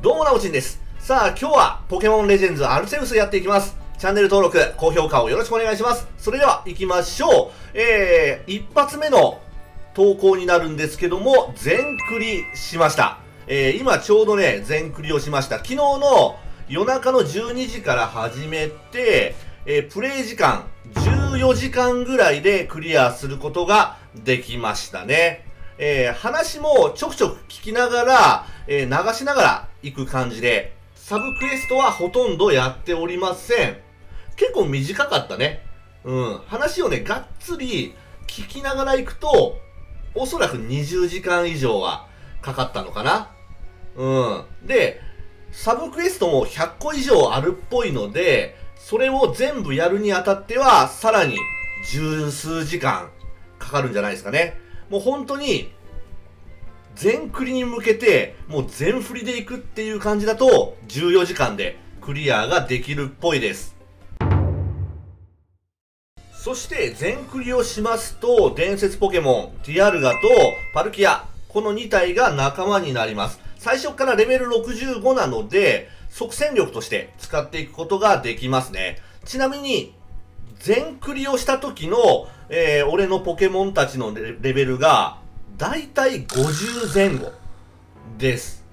どうも、なおちんです。さあ、今日はポケモンレジェンズアルセウスやっていきます。チャンネル登録、高評価をよろしくお願いします。それでは行きましょう。一発目の投稿になるんですけども、全クリしました。今ちょうどね、全クリをしました。昨日の夜中の12時から始めて、プレイ時間14時間ぐらいでクリアすることができましたね。話もちょくちょく聞きながら、流しながら行く感じで、サブクエストはほとんどやっておりません。結構短かったね。話をね、がっつり聞きながら行くと、おそらく20時間以上はかかったのかな。で、サブクエストも100個以上あるっぽいので、それを全部やるにあたっては、さらに十数時間かかるんじゃないですかね。もう本当に、全クリに向けて、もう全振りでいくっていう感じだと、14時間でクリアができるっぽいです。そして、全クリをしますと、伝説ポケモン、ティアルガとパルキア、この2体が仲間になります。最初からレベル65なので、即戦力として使っていくことができますね。ちなみに、全クリをした時の、俺のポケモンたちのレベルが、だいたい50前後です。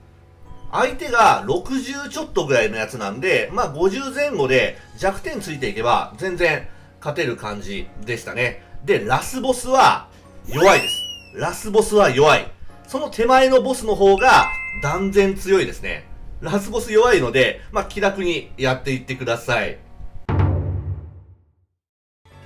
相手が60ちょっとぐらいのやつなんで、まあ50前後で弱点ついていけば全然勝てる感じでしたね。で、ラスボスは弱いです。ラスボスは弱い。その手前のボスの方が断然強いですね。ラスボス弱いので、まあ気楽にやっていってください。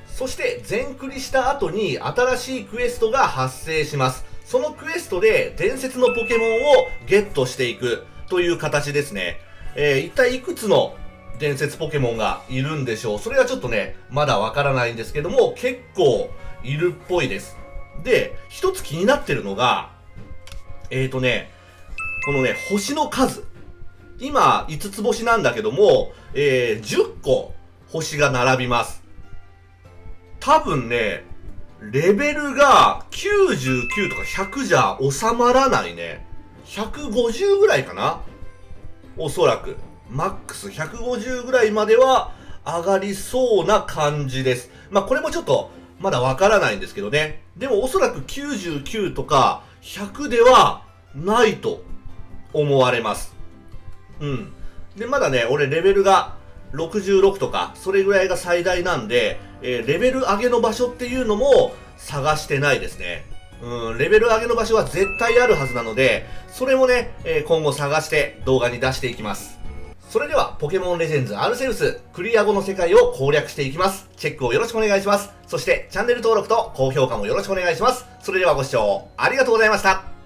そして全クリした後に新しいクエストが発生します。そのクエストで伝説のポケモンをゲットしていくという形ですね。一体いくつの伝説ポケモンがいるんでしょう。それがちょっとね、まだわからないんですけども、結構いるっぽいです。で、一つ気になってるのが、このね、星の数。今、5つ星なんだけども、10個星が並びます。多分ね、レベルが99とか100じゃ収まらないね。150ぐらいかな？おそらく。マックス150ぐらいまでは上がりそうな感じです。まあ、これもちょっとまだわからないんですけどね。でもおそらく99とか100ではないと思われます。で、まだね、俺レベルが66とか、それぐらいが最大なんで、レベル上げの場所っていうのも探してないですね。レベル上げの場所は絶対あるはずなので、それもね、今後探して動画に出していきます。それでは、ポケモンレジェンズアルセウス、クリア後の世界を攻略していきます。チェックをよろしくお願いします。そして、チャンネル登録と高評価もよろしくお願いします。それではご視聴ありがとうございました。